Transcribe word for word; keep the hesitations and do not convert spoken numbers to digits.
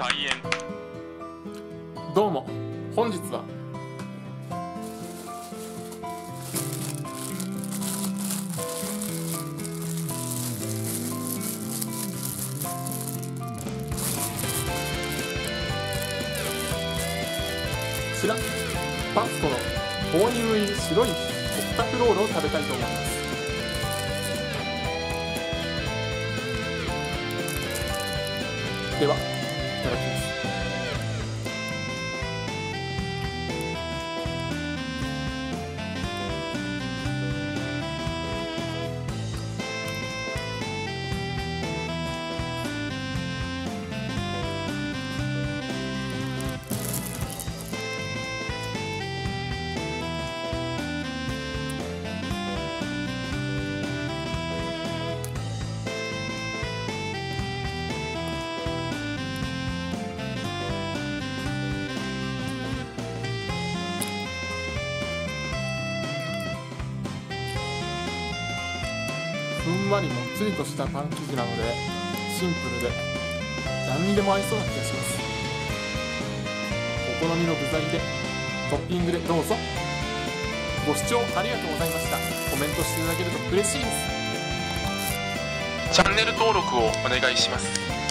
開演。どうも、本日はこちらパスコの豆乳入り白いオクタフロールを食べたいと思います。ではいただきます。ふんわりもっちりとしたパン生地なので、シンプルで何にでも合いそうな気がします。お好みの具材でトッピングでどうぞ。ご視聴ありがとうございました。コメントしていただけると嬉しいです。チャンネル登録をお願いします。